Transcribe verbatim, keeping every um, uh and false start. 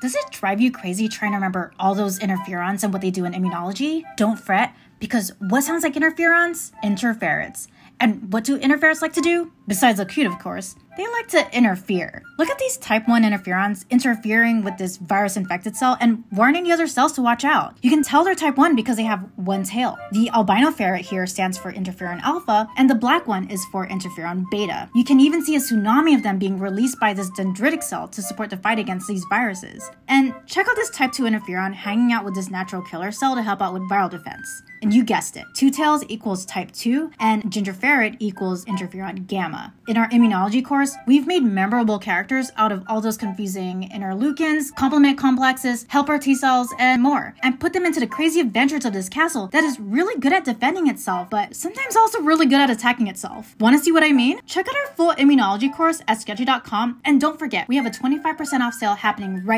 Does it drive you crazy trying to remember all those interferons and what they do in immunology? Don't fret, because what sounds like interferons? Interference. And what do interferons like to do? Besides look cute, of course, they like to interfere. Look at these type one interferons interfering with this virus-infected cell and warning the other cells to watch out. You can tell they're type one because they have one tail. The albino ferret here stands for interferon alpha, and the black one is for interferon beta. You can even see a tsunami of them being released by this dendritic cell to support the fight against these viruses. And check out this type two interferon hanging out with this natural killer cell to help out with viral defense. And you guessed it, two tails equals type two, and ginger ferret equals interferon gamma. In our immunology course, we've made memorable characters out of all those confusing interleukins, complement complexes, helper T cells, and more, and put them into the crazy adventures of this castle that is really good at defending itself, but sometimes also really good at attacking itself. Want to see what I mean? Check out our full immunology course at sketchy dot com, and don't forget, we have a twenty-five percent off sale happening right now.